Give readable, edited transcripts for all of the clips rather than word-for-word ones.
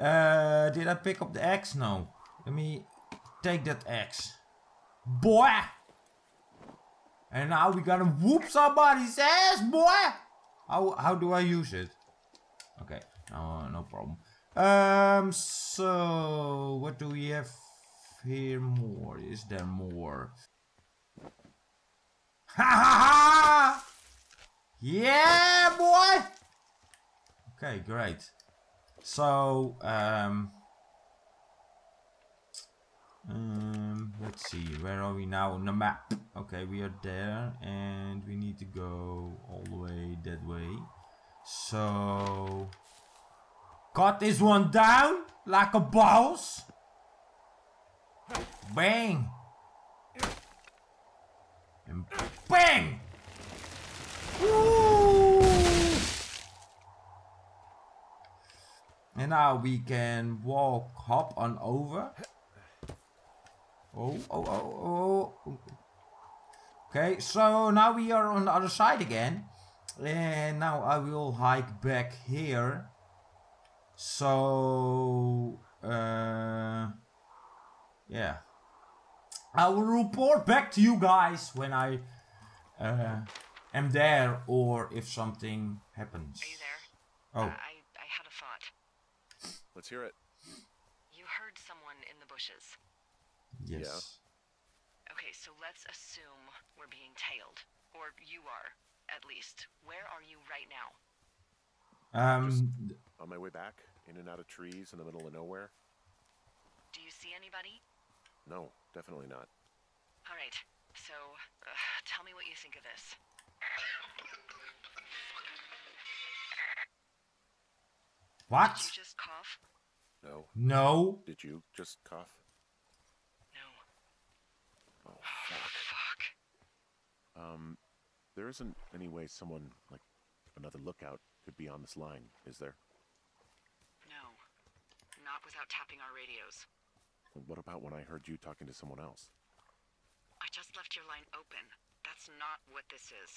Did I pick up the axe? No. Let me take that axe. Boy! And now we gotta whoop somebody's ass, boy! How do I use it? Okay, no problem. So what do we have here more? Is there more? Ha ha ha! Yeah, boy! Okay, great. So, let's see, where are we now on the map? Okay, we are there and we need to go all the way that way. So, cut this one down like a boss. Bang! And bang! Woo! And now we can walk, hop on over. Oh, oh, oh, oh. Okay, so now we are on the other side again. And now I will hike back here. So, yeah. I will report back to you guys when I am there or if something happens. Are you there? Oh. I had a thought. Let's hear it. You heard someone in the bushes. Yes. Yeah. Okay, so let's assume we're being tailed, or you are, at least. Where are you right now? Just on my way back, in and out of trees, in the middle of nowhere. Do you see anybody? No, definitely not. All right, so tell me what you think of this. What? Did you just cough? No. No. Did you just cough? Oh, fuck. There isn't any way someone, like, another lookout could be on this line, is there? No. Not without tapping our radios. Well, what about when I heard you talking to someone else? I just left your line open. That's not what this is.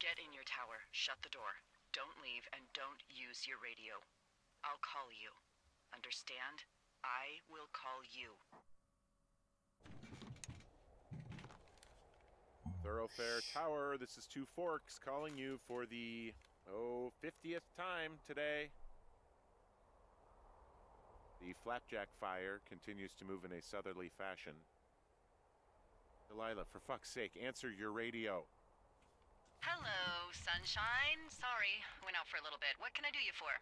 Get in your tower, shut the door. Don't leave, and don't use your radio. I'll call you. Understand? I will call you. Thoroughfare Tower, this is Two Forks calling you for the 50th time today. The Flapjack Fire continues to move in a southerly fashion. Delilah, for fuck's sake, answer your radio. Hello, sunshine. Sorry, went out for a little bit. What can I do you for?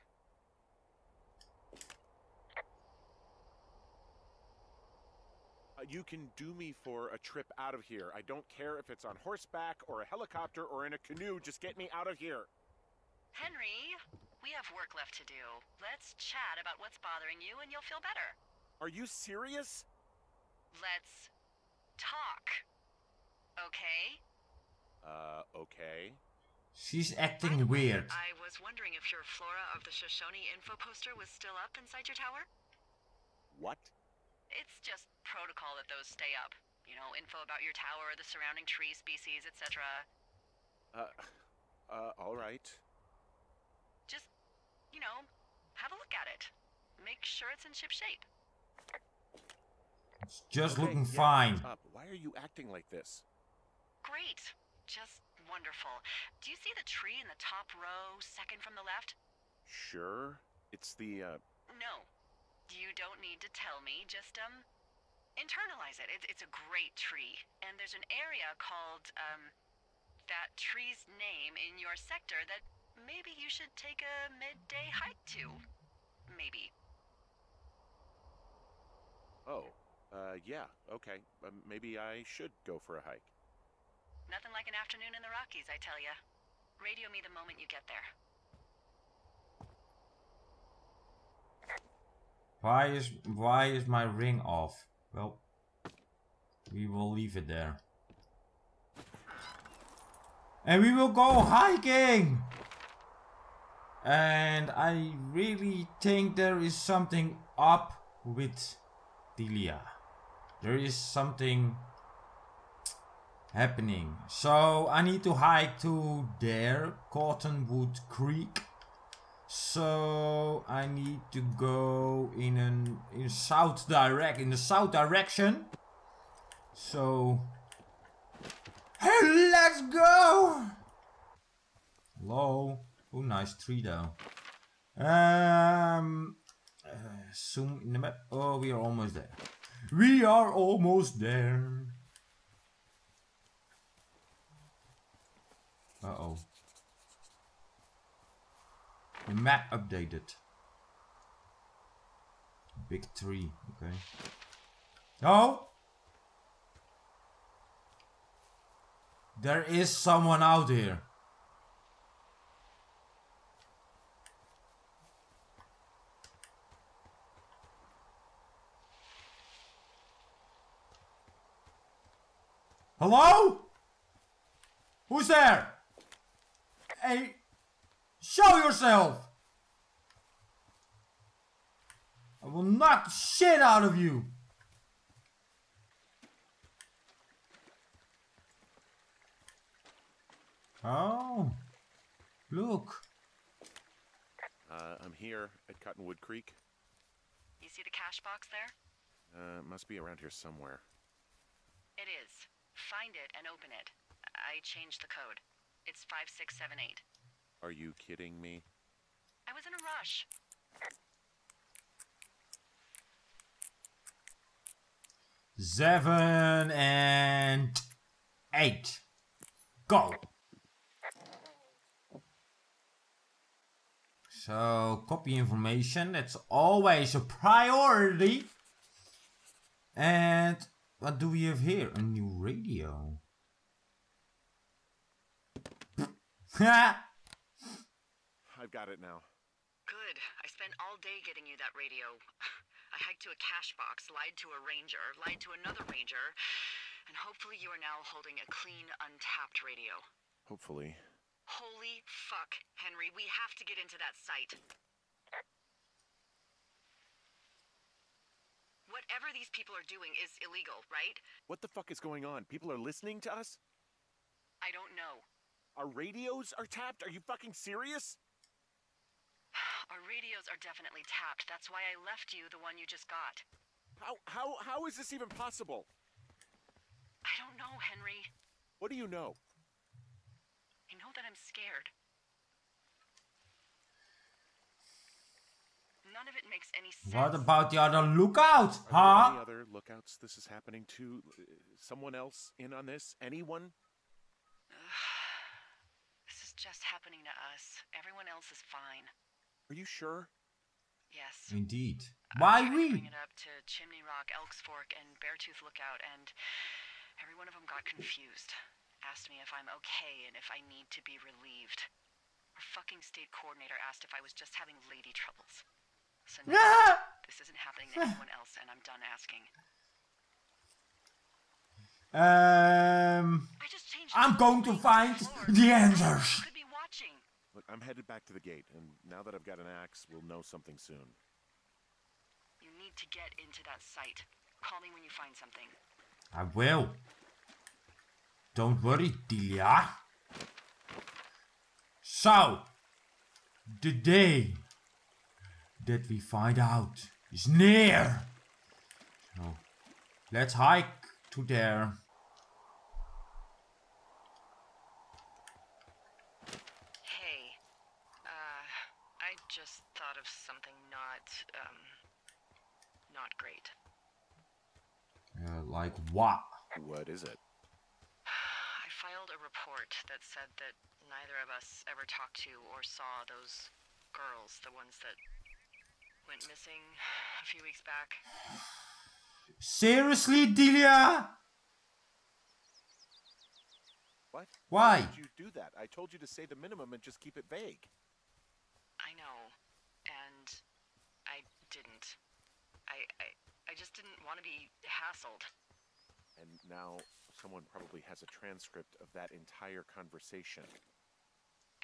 You can do me for a trip out of here. I don't care if it's on horseback or a helicopter or in a canoe. Just get me out of here. Henry, we have work left to do. Let's chat about what's bothering you and you'll feel better. Are you serious? Let's talk. Okay? Okay. She's acting weird. I was wondering if your flora of the Shoshone info poster was still up inside your tower? What? It's just protocol that those stay up. You know, info about your tower, the surrounding tree species, etc. All right. Just, you know, have a look at it. Make sure it's in ship shape. It's just looking fine. Why are you acting like this? Great. Just wonderful. Do you see the tree in the top row, second from the left? Sure. It's the, No. You don't need to tell me, just, internalize it. It's a great tree. And there's an area called, that tree's name in your sector that maybe you should take a midday hike to. Maybe. Oh, yeah, okay. Maybe I should go for a hike. Nothing like an afternoon in the Rockies, I tell ya. Radio me the moment you get there. Why is my ring off? Well, we will leave it there. And we will go hiking! And I really think there is something up with Delia. There is something happening. So I need to hike to there, Cottonwood Creek. So I need to go in south direct, in the south direction. So hey, let's go. Hello. Oh, nice tree though. Zoom in the map. Oh, we are almost there. We are almost there. Uh-oh. The map updated. Big tree, okay. No! There is someone out here. Hello? Who's there? Hey, show yourself! I will knock the shit out of you! Oh, look. I'm here at Cottonwood Creek. You see the cash box there? It must be around here somewhere. It is. Find it and open it. I changed the code. It's 5678. Are you kidding me? I was in a rush. Seven and eight. Go. So copy information. That's always a priority. And what do we have here? A new radio. I've got it now. Good. I spent all day getting you that radio. I hiked to a cash box, lied to a ranger, lied to another ranger, and hopefully you are now holding a clean, untapped radio. Hopefully. Holy fuck, Henry. We have to get into that site. Whatever these people are doing is illegal, right? What the fuck is going on? People are listening to us? I don't know. Our radios are tapped? Are you fucking serious? Our radios are definitely tapped. That's why I left you the one you just got. How is this even possible? I don't know, Henry. What do you know? I know that I'm scared. None of it makes any sense. What about the other lookout? Huh? Are there any other lookouts this is happening to? Someone else in on this? Anyone? Just happening to us. Everyone else is fine. Are you sure? Yes. Indeed. Why we? Bring it up to Chimney Rock, Elk's Fork, and Beartooth Lookout, and every one of them got confused. Asked me if I'm okay and if I need to be relieved. Our fucking state coordinator asked if I was just having lady troubles. So no, this isn't happening to anyone else, and I'm done asking. I'm going to find the answers. Could be watching. Look, I'm headed back to the gate, and now that I've got an axe, we'll know something soon. You need to get into that site. Call me when you find something. I will. Don't worry, Delia. So, the day that we find out is near. So, let's hike to there. Hey, I just thought of something not great. Like what? What is it? I filed a report that said that neither of us ever talked to or saw those girls, the ones that went missing a few weeks back. Seriously, Delia? What? Why? Why did you do that? I told you to say the minimum and just keep it vague. I know, and I didn't. I just didn't want to be hassled. And now someone probably has a transcript of that entire conversation.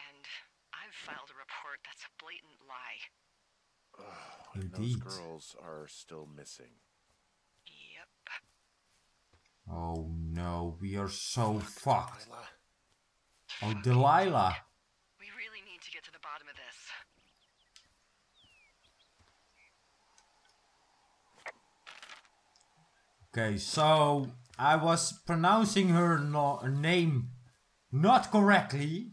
And I've filed a report that's a blatant lie. Oh, and those girls are still missing. Oh no, we are so fucked. Delilah. Oh, Delilah. We really need to get to the bottom of this. Okay, so I was pronouncing her name not correctly.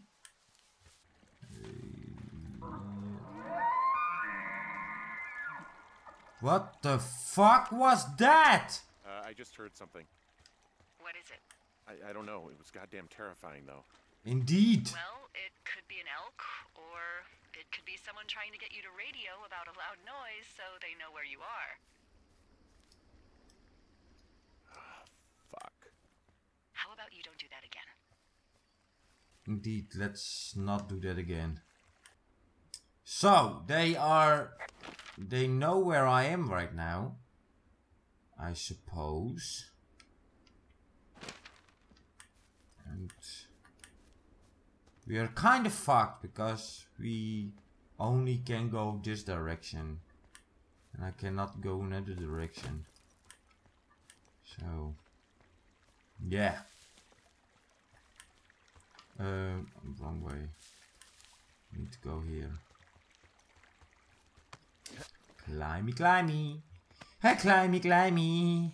What the fuck was that? I just heard something. What is it? I don't know. It was goddamn terrifying, though. Indeed. Well, it could be an elk, or it could be someone trying to get you to radio about a loud noise so they know where you are. Oh, fuck. How about you don't do that again? Indeed, let's not do that again. So, they are... They know where I am right now, I suppose. And we are kind of fucked because we only can go this direction. And I cannot go another direction. So, yeah. Wrong way. Need to go here. Climby, climby. Hey, climby, climby.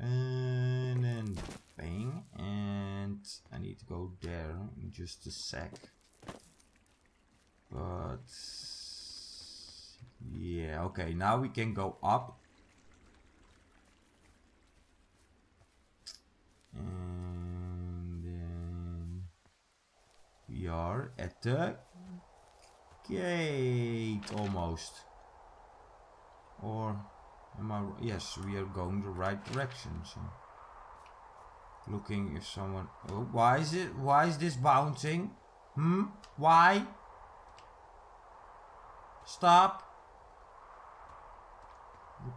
And then bang. And I need to go there in just a sec. But yeah, okay. Now we can go up. And then we are at the gate almost, or am I? Yes, we are going the right direction. So, looking if someone. Oh, why is it? Why is this bouncing? Why? Stop.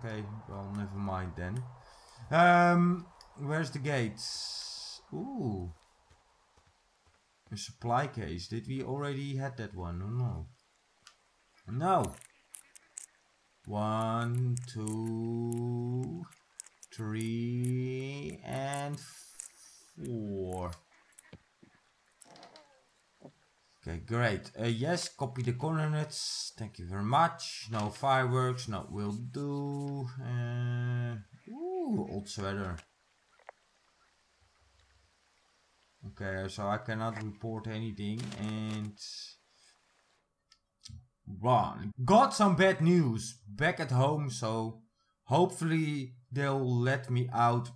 Okay. Well, never mind then. Where's the gates? Ooh. A supply case. Did we already had that one? Oh no. No. 1, 2, 3, and 4. Okay, great. Yes, copy the coordinates. Thank you very much. No fireworks. No, will do. Ooh, old sweater. Okay, so I cannot report anything and... Wrong. Got some bad news back at home, so hopefully they'll let me out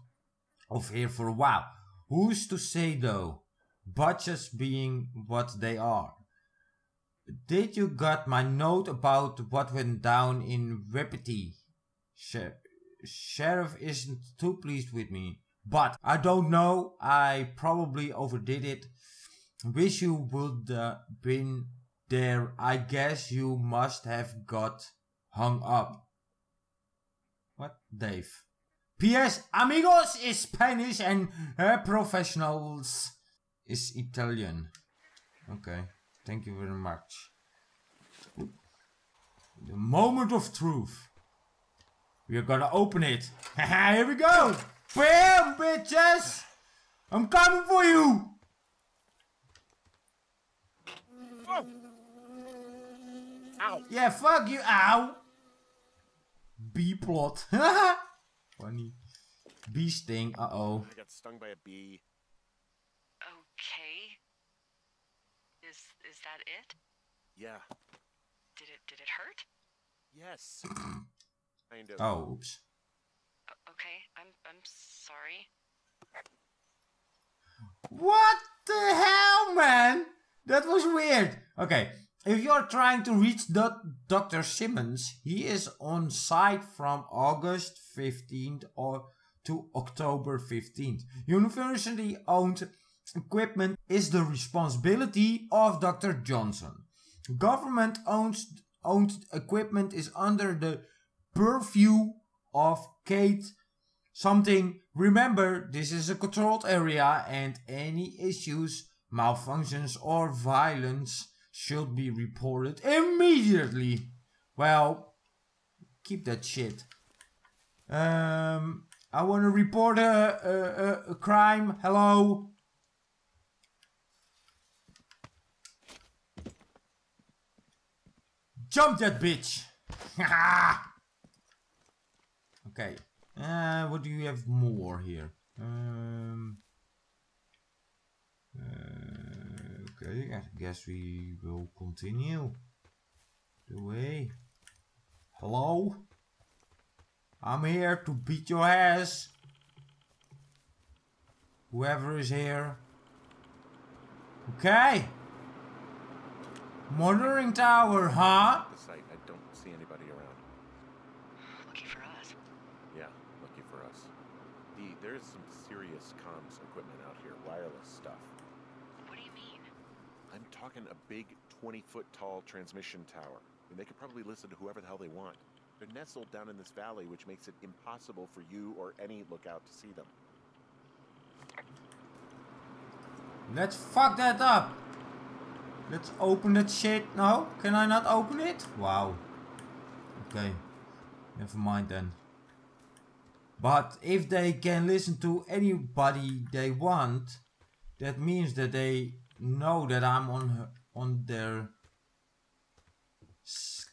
of here for a while. Who's to say though? Budgets being what they are. Did you got my note about what went down in Wapiti? Sheriff isn't too pleased with me. But I don't know, I probably overdid it. Wish you would been there. I guess you must have got hung up. What, Dave? P.S. Amigos is Spanish and professionals is Italian. Okay, thank you very much. The moment of truth. We are gonna open it. Haha, here we go! Bam, bitches! I'm coming for you! Oh. Ow. Yeah, fuck you, ow! B-plot. Funny. Bee sting, uh-oh. I got stung by a bee. Okay. Is that it? Yeah. Did it hurt? Yes. Kind of. Oh, oops. Okay, I'm sorry. What the hell, man? That was weird. Okay, if you're trying to reach Dr. Simmons, he is on site from August 15th or to October 15th. University owned equipment is the responsibility of Dr. Johnson. Government owned equipment is under the purview of Kate something. Remember, this is a controlled area and any issues, malfunctions or violence should be reported immediately. Well, keep that shit. I want to report a crime. Hello. Jump that bitch. Okay. What do you have more here? Okay, I guess we will continue the way. Hello? I'm here to beat your ass. Whoever is here. Okay. Monitoring tower, huh? The site, I don't see anybody around. Lucky for us. Yeah, lucky for us. There is some serious comms equipment out here, wireless stuff. What do you mean? I'm talking a big 20-foot tall transmission tower. I mean, they could probably listen to whoever the hell they want. They're nestled down in this valley, which makes it impossible for you or any lookout to see them. Let's fuck that up. Let's open that shit. No, can I not open it? Wow. Okay. Never mind then. But if they can listen to anybody they want, that means that they know that I'm on their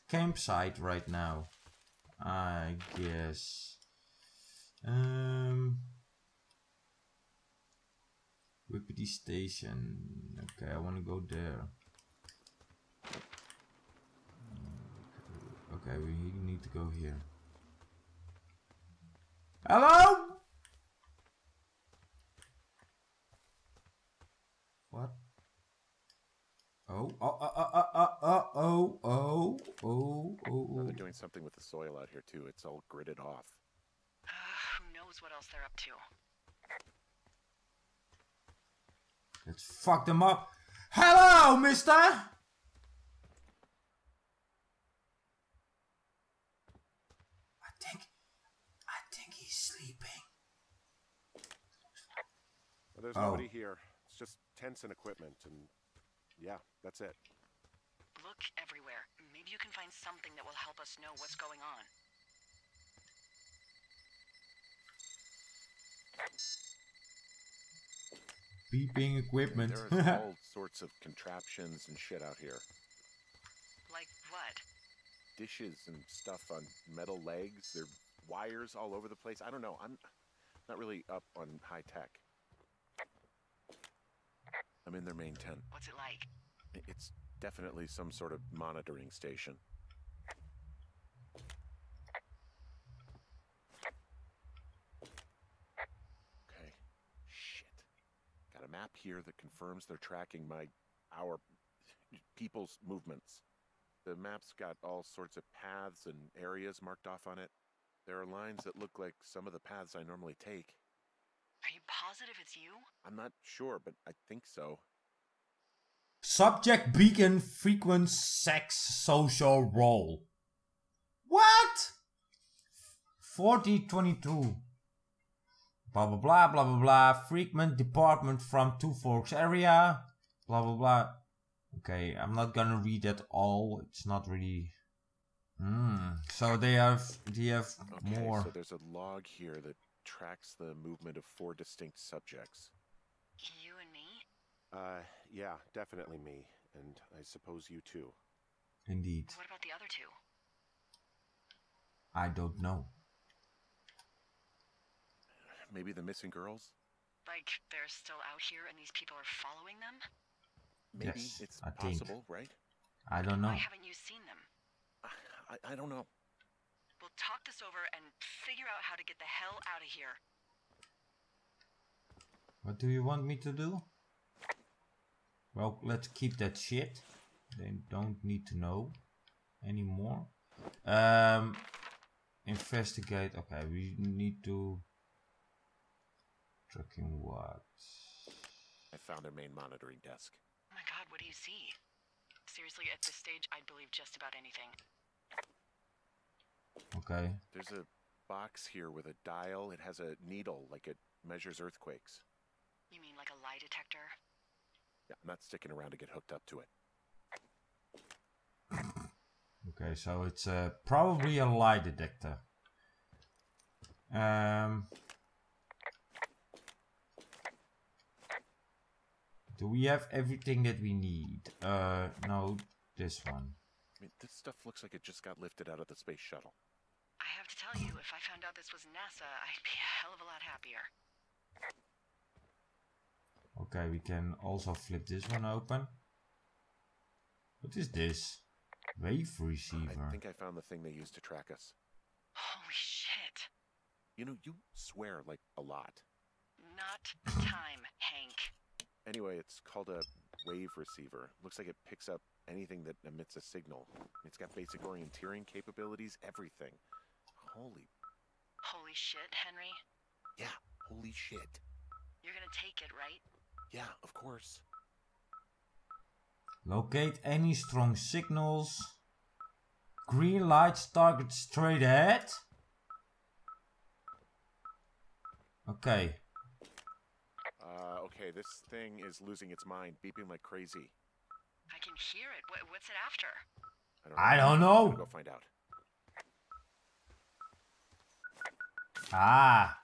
campsite right now, I guess. Wapiti Station. Okay, I want to go there. Okay, we need to go here. Hello? What? Oh. They're doing something with the soil out here too. It's all gridded off. Who knows what else they're up to? Let's fuck them up. Hello, mister! I think he's sleeping. Well, there's nobody here. It's just tents and equipment, and yeah, that's it. Look everywhere. Maybe you can find something that will help us know what's going on. Beeping equipment. There are all sorts of contraptions and shit out here. Like what? Dishes and stuff on metal legs. There are wires all over the place. I don't know. I'm not really up on high tech. I'm in their main tent. What's it like? It's definitely some sort of monitoring station. Map here that confirms they're tracking our people's movements. The map's got all sorts of paths and areas marked off on it. There are lines that look like some of the paths I normally take. Are you positive it's you? I'm not sure, but I think so. Subject beacon frequent sex social role. What? 4022. Blah, blah, blah, blah, blah, blah. Frequent department from Two Forks area. Blah, blah, blah. Okay, I'm not gonna read that all. It's not really... So they have okay, more. So there's a log here that tracks the movement of 4 distinct subjects. You and me? Yeah, definitely me. And I suppose you too. Indeed. What about the other 2? I don't know. Maybe the missing girls? Like, they're still out here and these people are following them? Maybe yes, it's possible, right? I don't know. Why haven't you seen them? I don't know. We'll talk this over and figure out how to get the hell out of here. What do you want me to do? Well, let's keep that shit. They don't need to know anymore. Investigate. Okay, we need to... Tracking what? I found their main monitoring desk. Oh my god, what do you see? Seriously, at this stage, I'd believe just about anything. Okay. There's a box here with a dial. It has a needle, like it measures earthquakes. You mean like a lie detector? Yeah, I'm not sticking around to get hooked up to it. Okay, so it's probably a lie detector. Do we have everything that we need? No, this one. I mean, this stuff looks like it just got lifted out of the space shuttle. I I have to tell you, if I found out this was NASA, I'd be a hell of a lot happier. Okay, we can also flip this one open. What is this? Wave receiver. I think I found the thing they used to track us. Holy shit. You know, you swear like a lot. Not time, Hank. Anyway, it's called a wave receiver. Looks like it picks up anything that emits a signal. It's got basic orienteering capabilities, everything. Holy shit, Henry? Yeah, holy shit. You're gonna take it, right? Yeah, of course. Locate any strong signals. Green lights, target straight ahead. Okay. Okay, this thing is losing its mind, beeping like crazy. I can hear it. What's it after? I don't know. Go find out. Ah.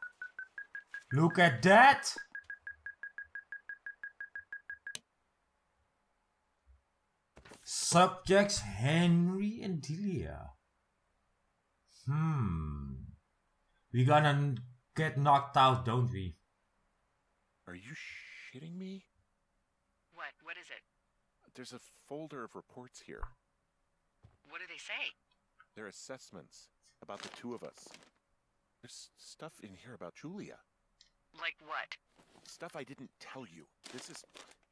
Look at that. Subjects Henry and Delia. We're gonna get knocked out, don't we? Are you shitting me? What? What is it? There's a folder of reports here. What do they say? They're assessments about the two of us. There's stuff in here about Julia. Like what? Stuff I didn't tell you. This is...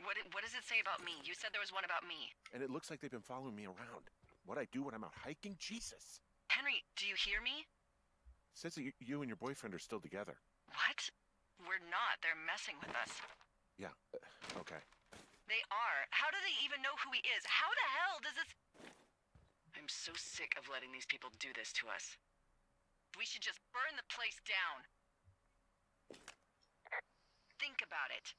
What does it say about me? You said there was one about me. And it looks like they've been following me around. What I do when I'm out hiking? Jesus! Henry, do you hear me? It says that you and your boyfriend are still together. What? We're not. They're messing with us. Yeah. Okay. They are. How do they even know who he is? How the hell does this... I'm so sick of letting these people do this to us. We should just burn the place down. Think about it.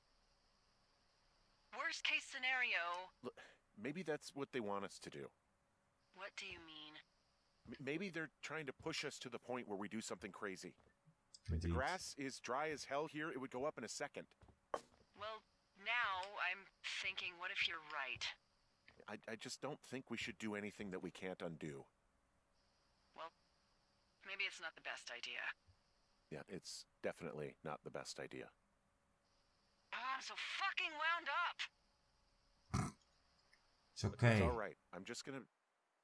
Worst case scenario... Look, maybe that's what they want us to do. What do you mean? Maybe they're trying to push us to the point where we do something crazy. Indeed. The grass is dry as hell here. It would go up in a second. Well, now I'm thinking, what if you're right? I just don't think we should do anything that we can't undo. Well, maybe it's not the best idea. Yeah, it's definitely not the best idea. Oh, I'm so fucking wound up! It's okay. It's alright. I'm just gonna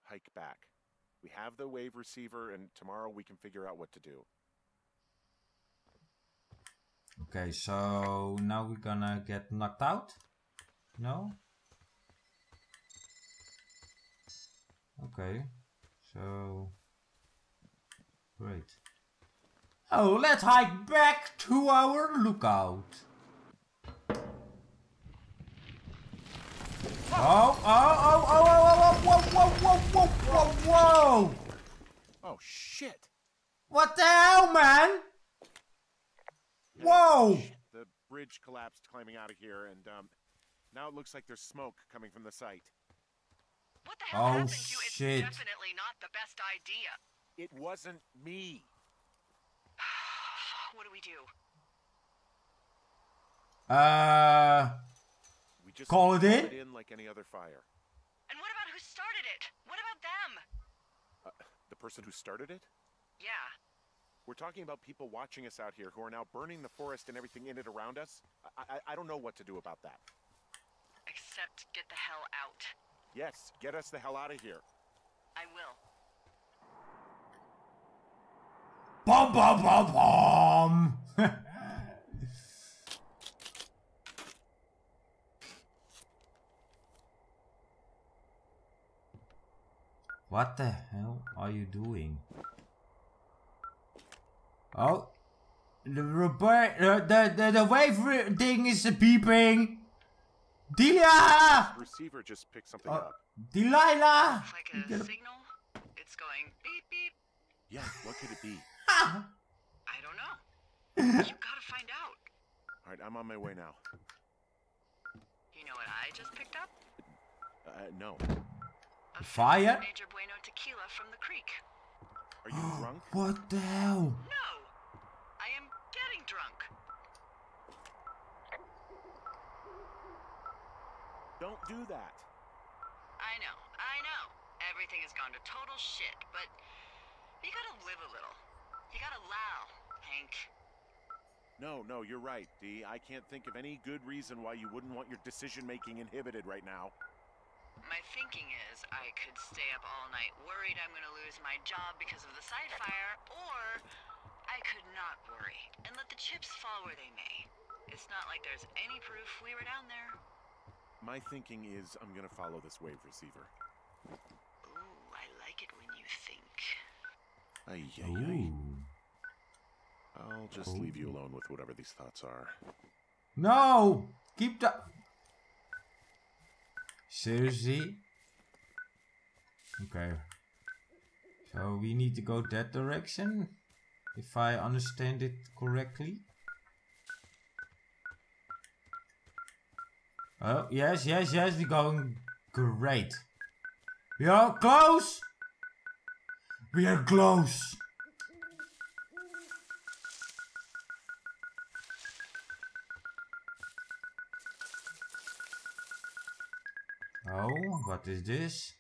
hike back. We have the wave receiver, and tomorrow we can figure out what to do. Okay, so now we're gonna get knocked out? No? Okay, so... Great. Oh, let's hike back to our lookout. Oh, whoa. Oh, shit. What the hell, man? Whoa. The bridge collapsed climbing out of here, and now it looks like there's smoke coming from the site. What the hell happened to you? It's definitely not the best idea. It wasn't me. What do we do? We just call it in? Like any other fire. And what about who started it? What about them? The person who started it? Yeah. We're talking about people watching us out here who are now burning the forest and everything in it around us. I don't know what to do about that. Except get the hell out. Yes, get us the hell out of here. I will. Bum bum bum bum. What the hell are you doing? Oh, the wave thing is beeping. Delia! Receiver just picked something up. Delilah! It's like a signal. It's going beep beep. Yeah, what could it be? I don't know. You gotta find out. All right, I'm on my way now. You know what I just picked up? No. A fire? Major Bueno tequila from the creek. Are you drunk? What the hell? No, I am getting drunk. Don't do that. I know. Everything has gone to total shit, but You gotta live a little. You gotta allow, Hank. No, you're right, Dee. I can't think of any good reason why you wouldn't want your decision-making inhibited right now. My thinking is I could stay up all night worried I'm gonna lose my job because of the side fire, or I could not worry and let the chips fall where they may. It's not like there's any proof we were down there. My thinking is I'm gonna follow this wave receiver. Ooh, I like it when you think. Ay-yi-yi. I'll just leave you alone with whatever these thoughts are. No! Keep that... Seriously? Okay. So we need to go that direction? If I understand it correctly? Oh, yes, we're going great. We are close! We are close! Oh, what is this?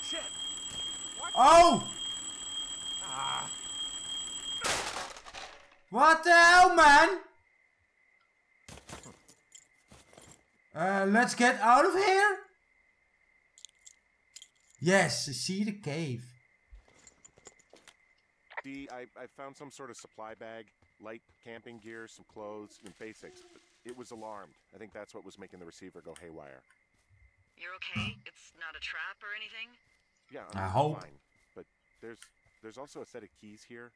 Shit. What? Oh! What the hell, man? Let's get out of here. Yes, see the cave. See, I found some sort of supply bag, light camping gear, some clothes, and basics. But it was alarmed. I think that's what was making the receiver go haywire. You're okay? It's not a trap or anything? Yeah, I'm fine. But there's also a set of keys here.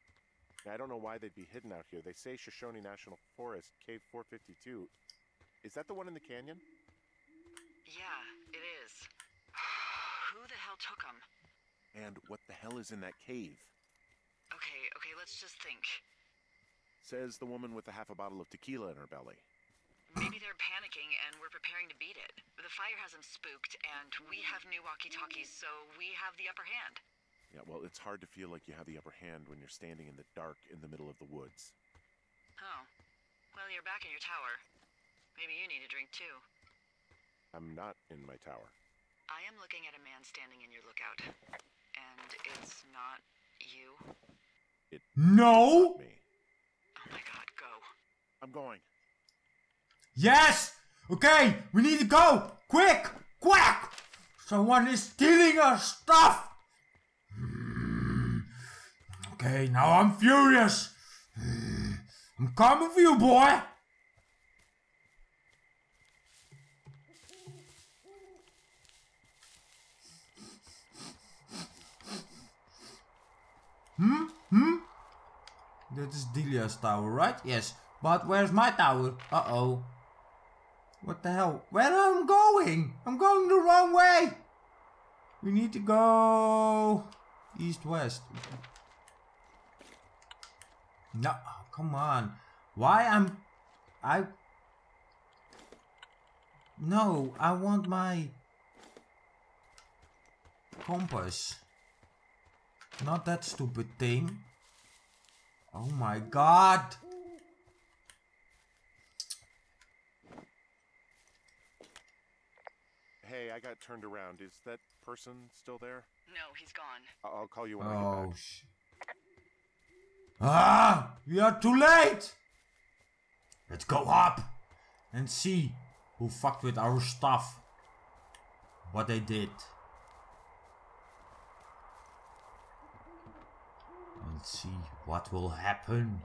I don't know why they'd be hidden out here. They say Shoshone National Forest, Cave 452. Is that the one in the canyon? Yeah, it is. Who the hell took them? And what the hell is in that cave? Okay, let's just think. Says the woman with a half a bottle of tequila in her belly. Maybe they're panicking and we're preparing to beat it. The fire hasn't spooked and we have new walkie-talkies, so we have the upper hand. Yeah, well, it's hard to feel like you have the upper hand when you're standing in the dark in the middle of the woods. Oh. Well, you're back in your tower. Maybe you need a drink, too. I'm not in my tower. I am looking at a man standing in your lookout. And it's not you. It... No! Me. Oh my god, go. I'm going. Yes! Okay, we need to go! Quick! Quick! Someone is stealing our stuff! Okay, now I'm furious! I'm coming for you, boy! That is Delia's tower, right? Yes. But where's my tower? Uh-oh. What the hell? Where am I going? I'm going the wrong way! We need to go... east-west. No, come on. Why am... I... No, I want my... compass. Not that stupid thing. Oh my god! Hey, I got turned around. Is that person still there? No, he's gone. I'll call you when I get back. Oh shit. Ah! We are too late! Let's go up! And see who fucked with our stuff. What they did. Let's see what will happen.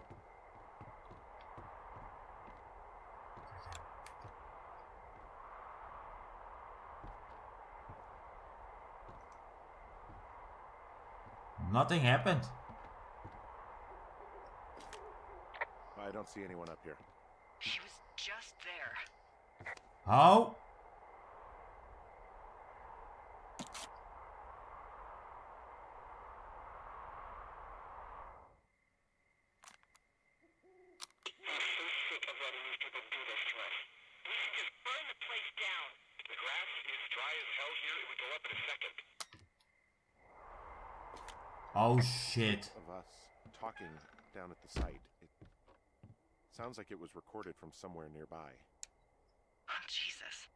Nothing happened. I don't see anyone up here. He was just there. How? Oh shit. Of us talking down at the site. It sounds like it was recorded from somewhere nearby. Oh Jesus.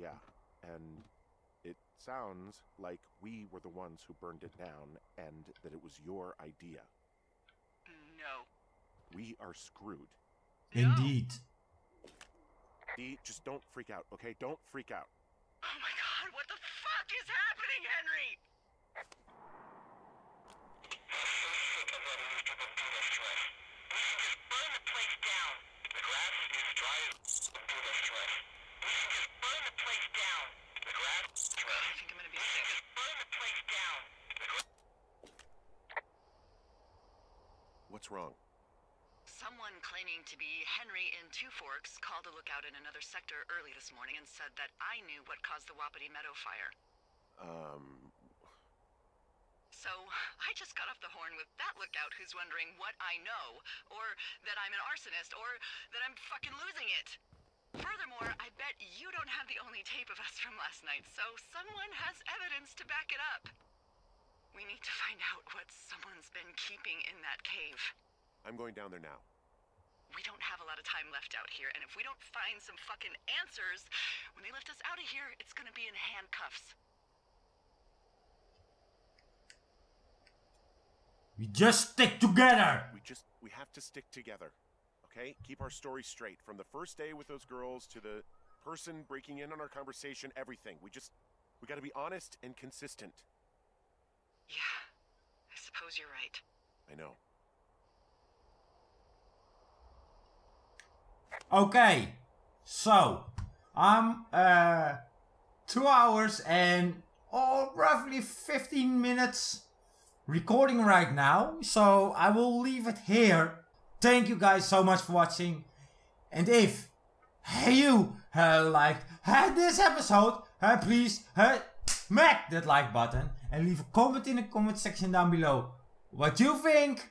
Yeah, and it sounds like we were the ones who burned it down and that it was your idea. No. We are screwed. Indeed. No. Dee, just don't freak out, okay? Don't freak out. Oh my god, what the fuck is happening, Henry? What's wrong? Someone claiming to be Henry in Two Forks called a lookout in another sector early this morning and said that I knew what caused the Wapiti Meadow fire. So I just got off the horn with that lookout who's wondering what I know, or that I'm an arsonist, or that I'm fucking losing it. Furthermore, I bet you don't have the only tape of us from last night, so someone has evidence to back it up. We need to find out what someone's been keeping in that cave. I'm going down there now. We don't have a lot of time left out here, and if we don't find some fucking answers, when they lift us out of here, it's gonna be in handcuffs. We just stick together! We have to stick together, okay? Keep our story straight. From the first day with those girls to the person breaking in on our conversation, everything. We gotta be honest and consistent. Yeah, I suppose you're right. I know. Okay, so I'm 2 hours and roughly 15 minutes recording right now, so I will leave it here. Thank you guys so much for watching, and if you liked this episode, please smack that like button and leave a comment in the comment section down below what you think,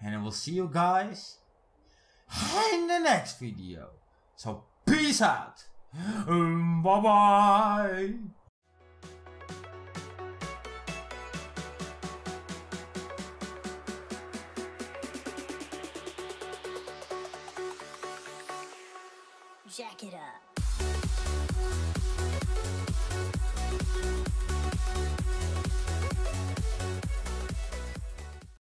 and I will see you guys in the next video. So peace out. Bye bye. Jack it up.